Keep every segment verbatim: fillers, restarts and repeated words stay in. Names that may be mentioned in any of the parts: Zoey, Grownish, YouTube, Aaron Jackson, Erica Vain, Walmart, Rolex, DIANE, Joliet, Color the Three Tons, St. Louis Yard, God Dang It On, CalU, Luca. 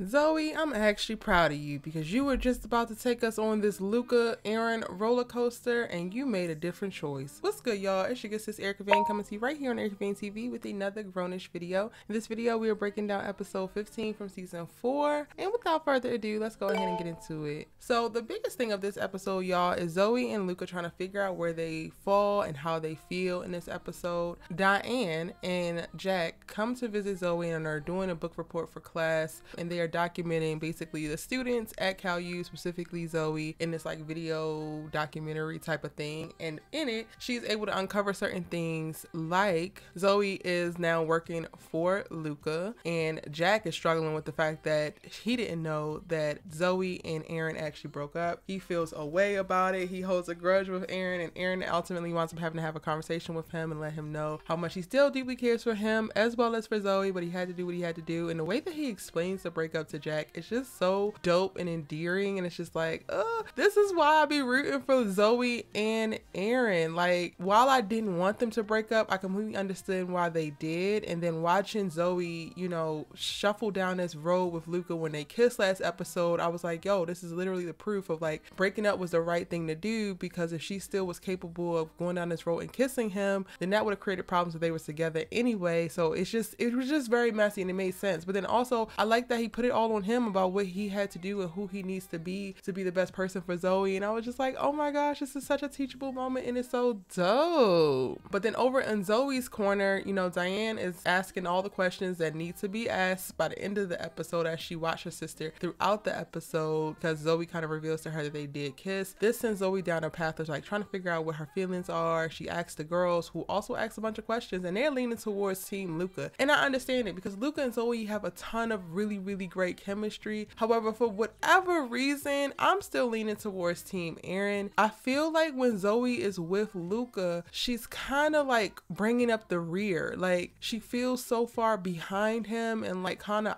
Zoey, I'm actually proud of you because you were just about to take us on this Luca Aaron roller coaster and you made a different choice. What's good, y'all? It's your good sis Erica Vain coming to you right here on Erica Vain T V with another Grownish video. In this video, we are breaking down episode fifteen from season four. And without further ado, let's go ahead and get into it. So the biggest thing of this episode, y'all, is Zoey and Luca trying to figure out where they fall and how they feel in this episode. Diane and Jack come to visit Zoey and are doing a book report for class, and they are documenting basically the students at CalU, specifically Zoey, in this like video documentary type of thing. And in it, she's able to uncover certain things, like Zoey is now working for Luca and Jack is struggling with the fact that he didn't know that Zoey and Aaron actually broke up. He feels a way about it. He holds a grudge with Aaron, and Aaron ultimately wants him having to have a conversation with him and let him know how much he still deeply cares for him as well as for Zoey, but he had to do what he had to do. And the way that he explains the breakup to Jack, it's just so dope and endearing, and it's just like, oh, this is why I be rooting for Zoey and Aaron. Like, while I didn't want them to break up, I completely understood why they did. And then watching Zoey, you know, shuffle down this road with Luca when they kissed last episode, I was like, yo, this is literally the proof of like breaking up was the right thing to do, because if she still was capable of going down this road and kissing him, then that would have created problems if they were together anyway. So it's just, it was just very messy and it made sense. But then also, I like that he put it all on him about what he had to do and who he needs to be to be the best person for Zoey. And I was just like, oh my gosh, this is such a teachable moment and it's so dope. But then over in Zoey's corner, you know, Diane is asking all the questions that need to be asked by the end of the episode as she watched her sister throughout the episode, because Zoey kind of reveals to her that they did kiss. This sends Zoey down a path of like trying to figure out what her feelings are. She asks the girls, who also asks a bunch of questions, and they're leaning towards team Luca. And I understand it because Luca and Zoey have a ton of really, really great chemistry. However, for whatever reason, I'm still leaning towards team Aaron. I feel like when Zoey is with Luca, she's kind of like bringing up the rear. Like, she feels so far behind him and like kind of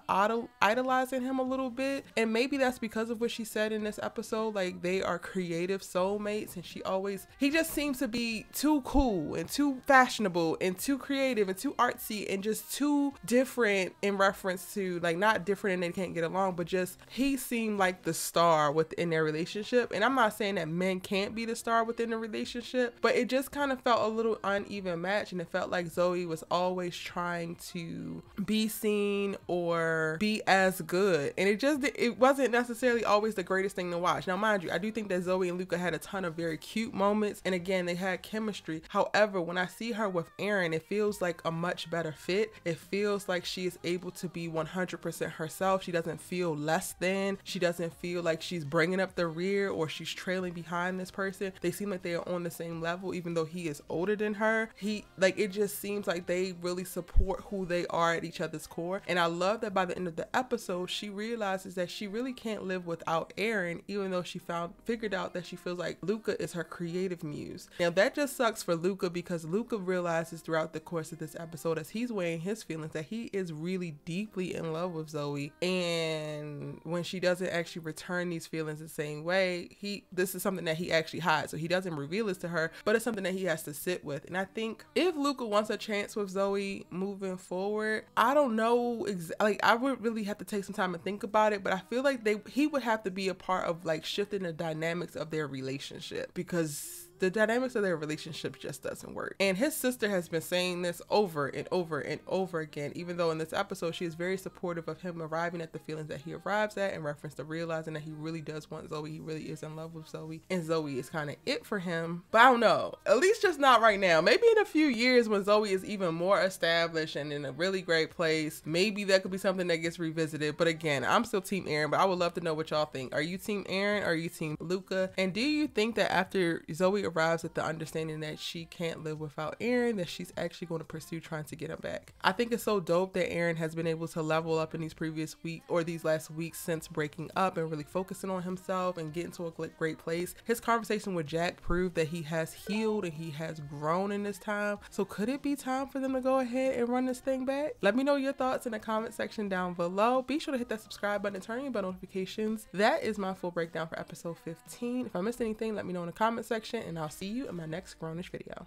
idolizing him a little bit. And maybe that's because of what she said in this episode, like they are creative soulmates, and she always, he just seems to be too cool and too fashionable and too creative and too artsy and just too different in reference to, like, not different in their, can't get along, but just he seemed like the star within their relationship. And I'm not saying that men can't be the star within the relationship, but it just kind of felt a little uneven match, and it felt like Zoey was always trying to be seen or be as good, and it just, it wasn't necessarily always the greatest thing to watch. Now mind you, I do think that Zoey and Luca had a ton of very cute moments, and again, they had chemistry. However, when I see her with Aaron, it feels like a much better fit. It feels like she is able to be one hundred percent herself. She doesn't feel less than, she doesn't feel like she's bringing up the rear or she's trailing behind this person. They seem like they are on the same level, even though he is older than her. He, like, it just seems like they really support who they are at each other's core. And I love that by the end of the episode, she realizes that she really can't live without Aaron, even though she found figured out that she feels like Luca is her creative muse. Now that just sucks for Luca, because Luca realizes throughout the course of this episode, as he's weighing his feelings, that he is really deeply in love with Zoey. And when she doesn't actually return these feelings the same way, he, this is something that he actually hides. So he doesn't reveal this to her, but it's something that he has to sit with. And I think if Luca wants a chance with Zoey moving forward, I don't know, like, I would really have to take some time and think about it, but I feel like they, he would have to be a part of like shifting the dynamics of their relationship, because the dynamics of their relationship just doesn't work. And his sister has been saying this over and over and over again, even though in this episode she is very supportive of him arriving at the feelings that he arrives at, in reference to realizing that he really does want Zoey, he really is in love with Zoey, and Zoey is kind of it for him. But I don't know, at least just not right now. Maybe in a few years when Zoey is even more established and in a really great place, maybe that could be something that gets revisited. But again, I'm still team Aaron, but I would love to know what y'all think. Are you team Aaron? Are you team Luca? And do you think that after Zoey arrives at the understanding that she can't live without Aaron, that she's actually going to pursue trying to get him back? I think it's so dope that Aaron has been able to level up in these previous weeks, or these last weeks since breaking up, and really focusing on himself and getting to a great place. His conversation with Jack proved that he has healed and he has grown in this time. So could it be time for them to go ahead and run this thing back? Let me know your thoughts in the comment section down below. Be sure to hit that subscribe button and turn on bell notifications. That is my full breakdown for episode fifteen. If I missed anything, let me know in the comment section, and I'll see you in my next Grownish video.